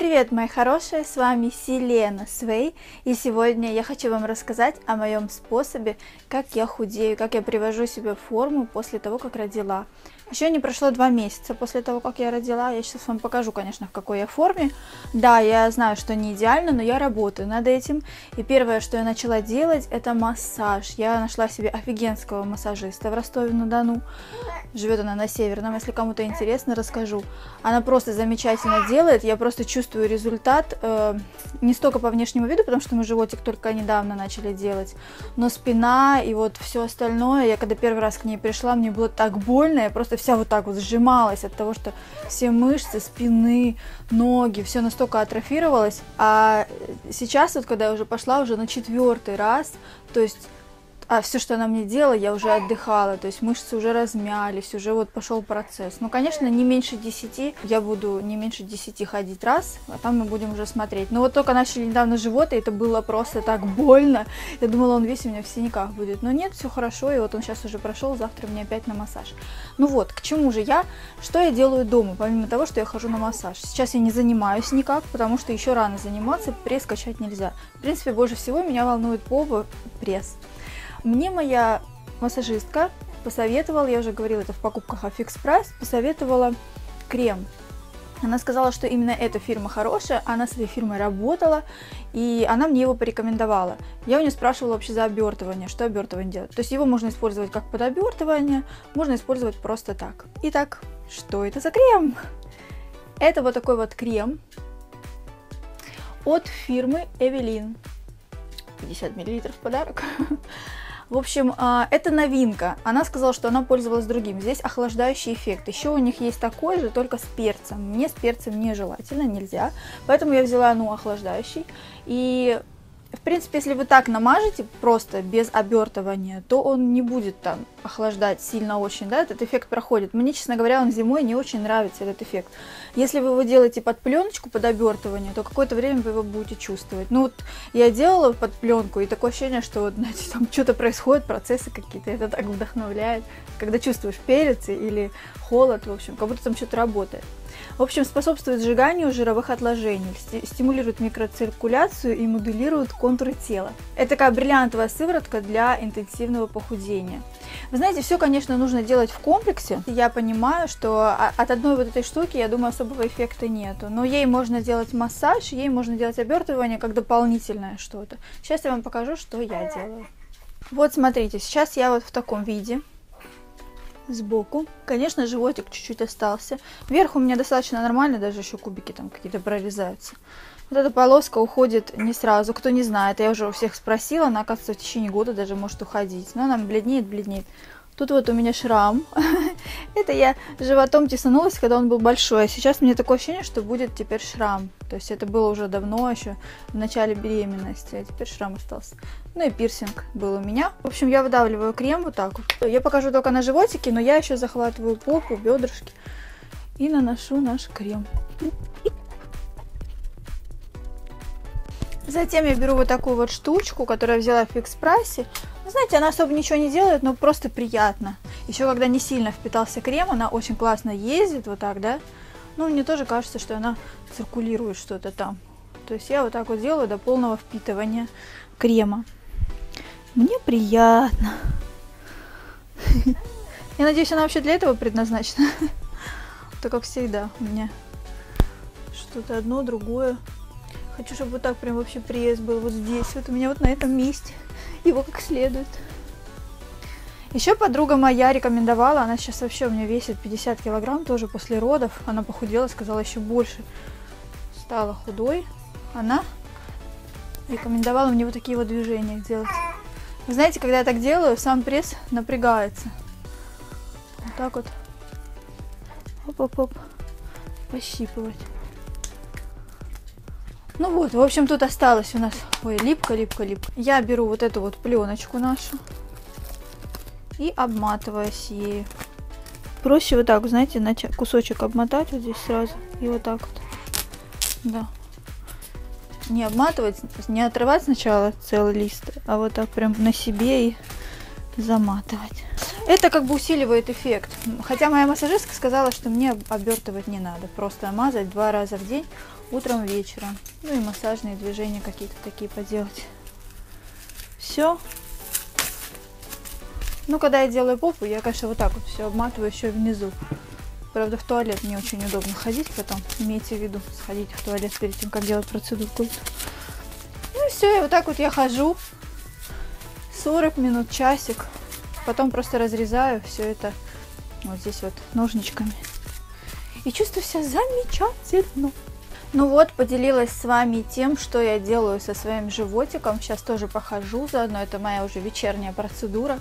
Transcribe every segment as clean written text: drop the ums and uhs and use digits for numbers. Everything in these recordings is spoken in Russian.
Привет, мои хорошие, с вами Селена Свей, и сегодня я хочу вам рассказать о моем способе, как я худею, как я привожу себе форму после того, как родила. Еще не прошло 2 месяца после того, как я родила. Я сейчас вам покажу, конечно, в какой я форме. Да, я знаю, что не идеально, но я работаю над этим. И первое, что я начала делать, это массаж. Я нашла себе офигенского массажиста в Ростове-на-Дону. Живет она на Северном, если кому-то интересно, расскажу. Она просто замечательно делает. Я просто чувствую результат не столько по внешнему виду, потому что мы животик только недавно начали делать, но спина и вот все остальное. Я когда первый раз к ней пришла, мне было так больно, я просто вся вот так вот сжималась от того, что все мышцы спины, ноги, все настолько атрофировалось. А сейчас вот, когда я уже пошла уже на 4-й раз, то есть все, что она мне делала, я уже отдыхала, то есть мышцы уже размялись, уже вот пошел процесс. Ну, конечно, не меньше 10, я буду не меньше 10 ходить раз, а там мы будем уже смотреть. Но вот только начали недавно живот, и это было просто так больно. Я думала, он весь у меня в синяках будет, но нет, все хорошо, и вот он сейчас уже прошел, завтра мне опять на массаж. Ну вот, к чему же я, что я делаю дома, помимо того, что я хожу на массаж. Сейчас я не занимаюсь никак, потому что еще рано заниматься, пресс качать нельзя. В принципе, больше всего меня волнует попа, пресс. Мне моя массажистка посоветовала, я уже говорила это в покупках Affix Price, посоветовала крем. Она сказала, что именно эта фирма хорошая, она с этой фирмой работала, и она мне его порекомендовала. Я у нее спрашивала вообще за обертывание, что обертывание делать. То есть его можно использовать как под обертывание, можно использовать просто так. Итак, что это за крем? Это вот такой вот крем от фирмы Eveline. 50 мл в подарок. В общем, это новинка. Она сказала, что она пользовалась другим. Здесь охлаждающий эффект. Еще у них есть такой же, только с перцем. Мне с перцем нежелательно, нельзя. Поэтому я взяла, ну, охлаждающий. И, в принципе, если вы так намажете, просто без обертывания, то он не будет там охлаждать сильно очень, да, этот эффект проходит. Мне, честно говоря, он зимой не очень нравится, этот эффект. Если вы его делаете под пленочку, под обертывание, то какое-то время вы его будете чувствовать. Ну вот я делала под пленку, и такое ощущение, что вот, знаете, там что-то происходит, процессы какие-то, это так вдохновляет. Когда чувствуешь перец или холод, в общем, как будто там что-то работает. В общем, способствует сжиганию жировых отложений, стимулирует микроциркуляцию и моделирует контуры тела. Это такая бриллиантовая сыворотка для интенсивного похудения. Вы знаете, все, конечно, нужно делать в комплексе. Я понимаю, что от одной вот этой штуки, я думаю, особого эффекта нету. Но ей можно делать массаж, ей можно делать обертывание как дополнительное что-то. Сейчас я вам покажу, что я делаю. Вот, смотрите, сейчас я вот в таком виде. Сбоку. Конечно, животик чуть-чуть остался. Вверх у меня достаточно нормально, даже еще кубики там какие-то прорезаются. Вот эта полоска уходит не сразу. Кто не знает, я уже у всех спросила, она, оказывается, в течение года даже может уходить. Но она бледнеет, бледнеет. Тут вот у меня шрам. Это я животом тесанулась, когда он был большой. А сейчас мне такое ощущение, что будет теперь шрам. То есть это было уже давно, еще в начале беременности. А теперь шрам остался. Ну и пирсинг был у меня. В общем, я выдавливаю крем вот так вот. Я покажу только на животике, но я еще захватываю попу, бедрышки. И наношу наш крем. Затем я беру вот такую вот штучку, которую я взяла в Affix Price. Знаете, она особо ничего не делает, но просто приятно. Еще когда не сильно впитался крем, она очень классно ездит, вот так, да. Ну, мне тоже кажется, что она циркулирует что-то там. То есть я вот так вот делаю до полного впитывания крема. Мне приятно. Я надеюсь, она вообще для этого предназначена. Так как всегда у меня что-то одно, другое. Хочу, чтобы вот так прям вообще пресс был вот здесь, вот у меня вот на этом месте. Его как следует. Еще подруга моя рекомендовала, она сейчас вообще у меня весит 50 килограмм, тоже после родов. Она похудела, сказала, еще больше. Стала худой. Она рекомендовала мне вот такие вот движения делать. Вы знаете, когда я так делаю, сам пресс напрягается. Вот так вот. Оп-оп-оп. Пощипывать. Ну вот, в общем, тут осталось у нас... Ой, липко. Я беру вот эту вот пленочку нашу и обматываюсь ею. Проще вот так, знаете, на кусочек обмотать вот здесь сразу и вот так вот. Да. Не обматывать, не отрывать сначала целый лист, а вот так прям на себе и заматывать. Это как бы усиливает эффект. Хотя моя массажистка сказала, что мне обертывать не надо. Просто мазать 2 раза в день. утром, вечером. Ну и массажные движения какие-то такие поделать. Все. Ну, когда я делаю попу, я, конечно, вот так вот все обматываю еще внизу. Правда, в туалет не очень удобно ходить потом. Имейте в виду, сходите в туалет перед тем, как делать процедуру. Ну и все, и вот так вот я хожу. 40 минут, часик. Потом просто разрезаю все это вот здесь вот ножничками. И чувствую себя замечательно. Ну вот, поделилась с вами тем, что я делаю со своим животиком. Сейчас тоже похожу заодно. Это моя уже вечерняя процедура.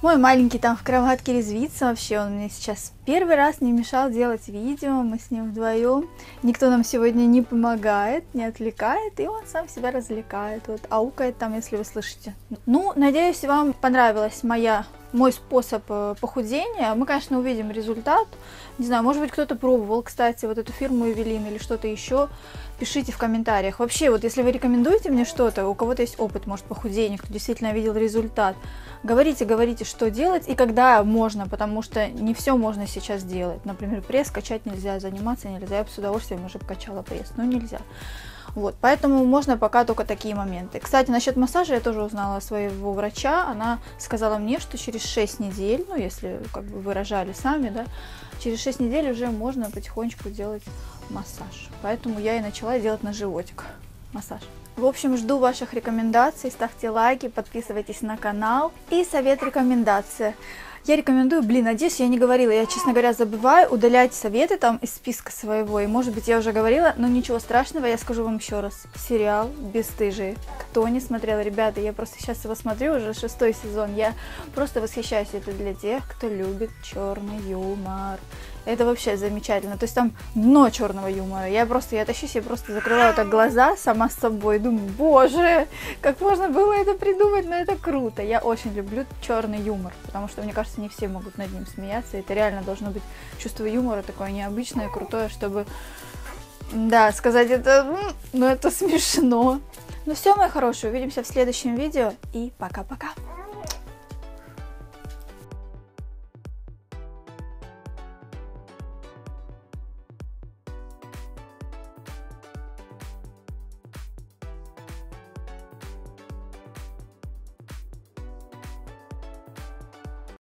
Мой маленький там в кроватке резвится вообще. Он мне сейчас первый раз не мешал делать видео. Мы с ним вдвоем. Никто нам сегодня не помогает, не отвлекает. И он сам себя развлекает. Вот аукает там, если вы слышите. Ну, надеюсь, вам понравилась мой способ похудения. Мы, конечно, увидим результат. Не знаю, может быть, кто-то пробовал, кстати, вот эту фирму Eveline или что-то еще. Пишите в комментариях. Вообще, вот если вы рекомендуете мне что-то, у кого-то есть опыт, может, похудения, кто действительно видел результат, говорите, что делать и когда можно, потому что не все можно сейчас делать. Например, пресс качать нельзя, заниматься нельзя. Я бы с удовольствием уже качала пресс, но нельзя. Вот, поэтому можно пока только такие моменты. Кстати, насчет массажа я тоже узнала своего врача. Она сказала мне, что через 6 недель, ну, если как бы выражали сами, да, через 6 недель уже можно потихонечку делать массаж. Поэтому я и начала делать на животик массаж. В общем, жду ваших рекомендаций. Ставьте лайки, подписывайтесь на канал. И совет, рекомендация. Я рекомендую, блин, надеюсь, я не говорила, я, честно говоря, забываю удалять советы там из списка своего, и, может быть, я уже говорила, но ничего страшного, я скажу вам еще раз. Сериал «Бесстыжие». Кто не смотрел, ребята, я просто сейчас его смотрю, уже 6-й сезон, я просто восхищаюсь. Это для тех, кто любит черный юмор. Это вообще замечательно, то есть там дно черного юмора. Я тащусь, я просто закрываю так глаза сама с собой, думаю, боже, как можно было это придумать, но это круто. Я очень люблю черный юмор, потому что, мне кажется, не все могут над ним смеяться. Это реально должно быть чувство юмора такое необычное, крутое, чтобы, да, сказать это, ну это смешно. Ну все, мои хорошие, увидимся в следующем видео и пока-пока.